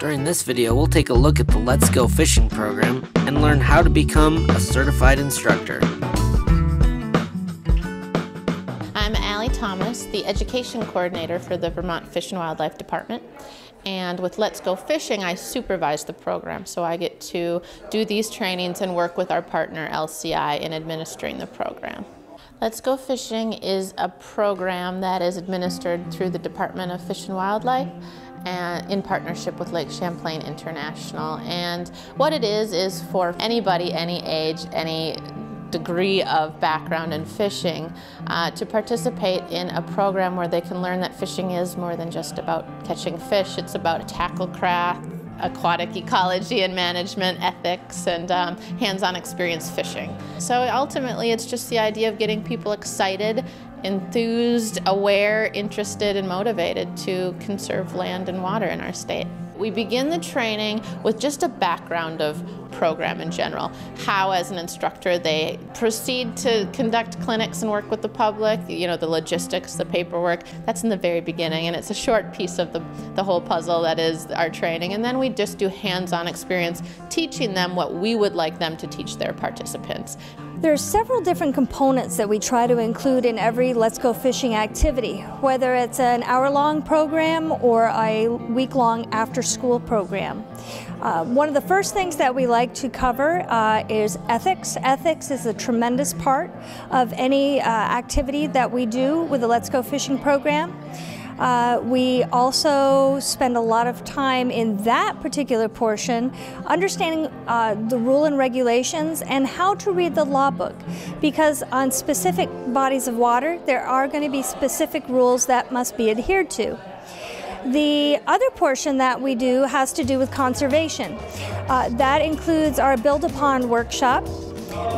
During this video, we'll take a look at the Let's Go Fishing program and learn how to become a certified instructor. I'm Allie Thomas, the Education Coordinator for the Vermont Fish and Wildlife Department. And with Let's Go Fishing, I supervise the program, so I get to do these trainings and work with our partner LCI in administering the program. Let's Go Fishing is a program that is administered through the Department of Fish and Wildlife and in partnership with Lake Champlain International. And what it is for anybody, any age, any degree of background in fishing to participate in a program where they can learn that fishing is more than just about catching fish. It's about tackle craft, aquatic ecology and management, ethics, and hands-on experience fishing. So ultimately it's just the idea of getting people excited, enthused, aware, interested, and motivated to conserve land and water in our state. We begin the training with just a background of program in general, how as an instructor they proceed to conduct clinics and work with the public, you know, the logistics, the paperwork, that's in the very beginning, and it's a short piece of the whole puzzle that is our training. And then we just do hands-on experience teaching them what we would like them to teach their participants. There are several different components that we try to include in every Let's Go Fishing activity, whether it's an hour-long program or a week-long after-school program. One of the first things that we like to cover is ethics. Ethics is a tremendous part of any activity that we do with the Let's Go Fishing program. We also spend a lot of time in that particular portion understanding the rule and regulations and how to read the law book, because on specific bodies of water there are going to be specific rules that must be adhered to. The other portion that we do has to do with conservation. That includes our Build Upon workshop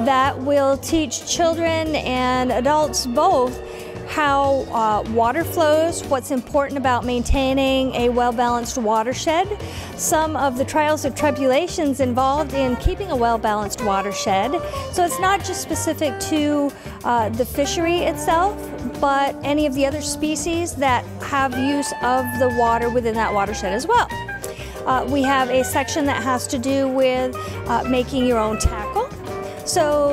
that will teach children and adults both how water flows, what's important about maintaining a well-balanced watershed, some of the trials and tribulations involved in keeping a well-balanced watershed. So it's not just specific to the fishery itself, but any of the other species that have use of the water within that watershed as well. We have a section that has to do with making your own tackle. So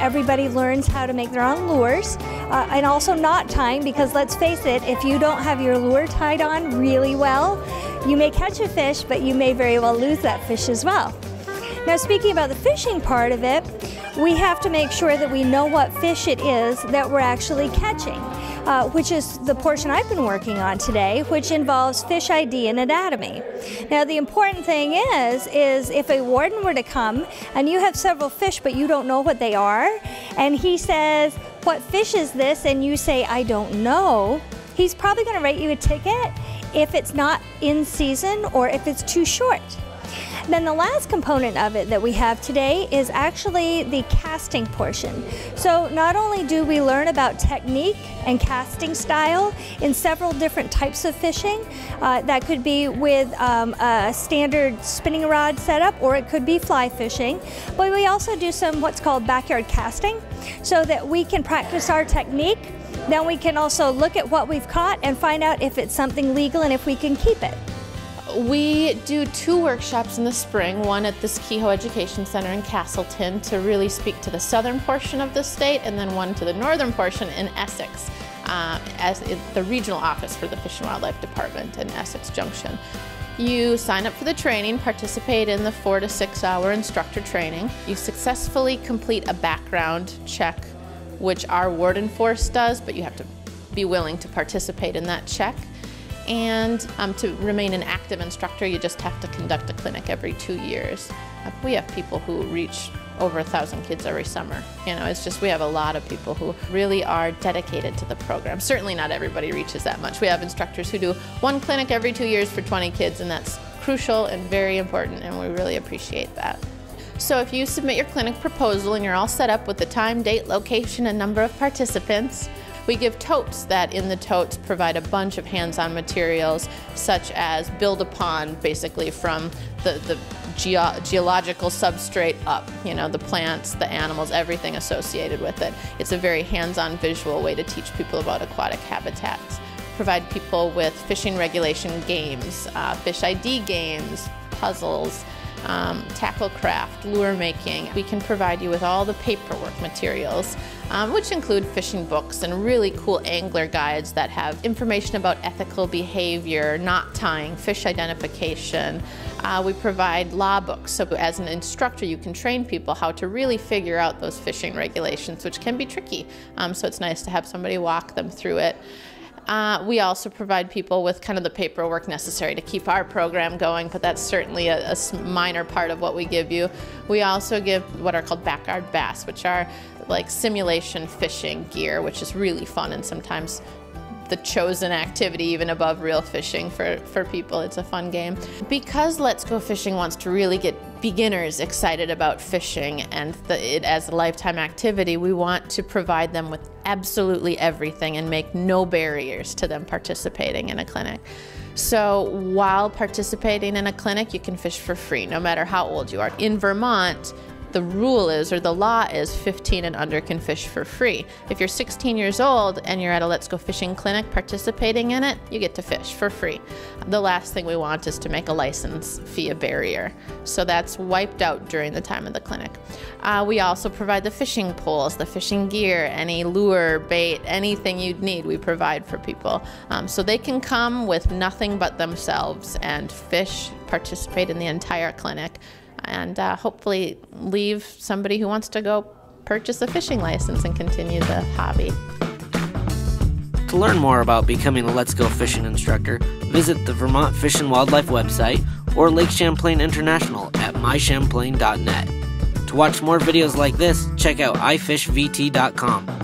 everybody learns how to make their own lures, and also knot tying, because let's face it, if you don't have your lure tied on really well, you may catch a fish, but you may very well lose that fish as well. Now, speaking about the fishing part of it, we have to make sure that we know what fish it is that we're actually catching, which is the portion I've been working on today, which involves fish ID and anatomy. Now, the important thing is if a warden were to come and you have several fish but you don't know what they are, and he says, "What fish is this?" and you say, "I don't know," he's probably going to write you a ticket if it's not in season or if it's too short. Then the last component of it that we have today is actually the casting portion. So not only do we learn about technique and casting style in several different types of fishing, that could be with a standard spinning rod setup, or it could be fly fishing, but we also do some what's called backyard casting, so that we can practice our technique. Then we can also look at what we've caught and find out if it's something legal and if we can keep it. We do two workshops in the spring, one at this Kehoe Education Center in Castleton to really speak to the southern portion of the state, and then one to the northern portion in Essex, as the regional office for the Fish and Wildlife Department in Essex Junction. You sign up for the training, participate in the 4 to 6 hour instructor training. You successfully complete a background check, which our warden force does, but you have to be willing to participate in that check. And to remain an active instructor, you just have to conduct a clinic every 2 years. We have people who reach over 1,000 kids every summer. You know, it's just we have a lot of people who really are dedicated to the program. Certainly not everybody reaches that much. We have instructors who do one clinic every 2 years for 20 kids, and that's crucial and very important, and we really appreciate that. So if you submit your clinic proposal and you're all set up with the time, date, location, and number of participants, we give totes that in the totes provide a bunch of hands-on materials, such as Build Upon, basically from the geological substrate up, you know, the plants, the animals, everything associated with it. It's a very hands-on visual way to teach people about aquatic habitats. provide people with fishing regulation games, fish ID games, puzzles, tackle craft, lure making. We can provide you with all the paperwork materials, which include fishing books and really cool angler guides that have information about ethical behavior, knot tying, fish identification. We provide law books, so as an instructor you can train people how to really figure out those fishing regulations, which can be tricky, so it's nice to have somebody walk them through it. We also provide people with kind of the paperwork necessary to keep our program going, but that's certainly a minor part of what we give you. We also give what are called backyard bass, which are like simulation fishing gear, which is really fun and sometimes the chosen activity even above real fishing for people. It's a fun game. Because Let's Go Fishing wants to really get beginners excited about fishing and it as a lifetime activity, we want to provide them with absolutely everything and make no barriers to them participating in a clinic. So while participating in a clinic, you can fish for free, no matter how old you are. In Vermont, the rule is, or the law is, 15 and under can fish for free. If you're 16 years old and you're at a Let's Go Fishing clinic participating in it, you get to fish for free. The last thing we want is to make a license fee a barrier. So that's wiped out during the time of the clinic. We also provide the fishing poles, the fishing gear, any lure, bait, anything you'd need we provide for people. So they can come with nothing but themselves and fish, participate in the entire clinic, and hopefully leave somebody who wants to go purchase a fishing license and continue the hobby. To learn more about becoming a Let's Go Fishing instructor, visit the Vermont Fish and Wildlife website or Lake Champlain International at mychamplain.net. To watch more videos like this, check out ifishvt.com.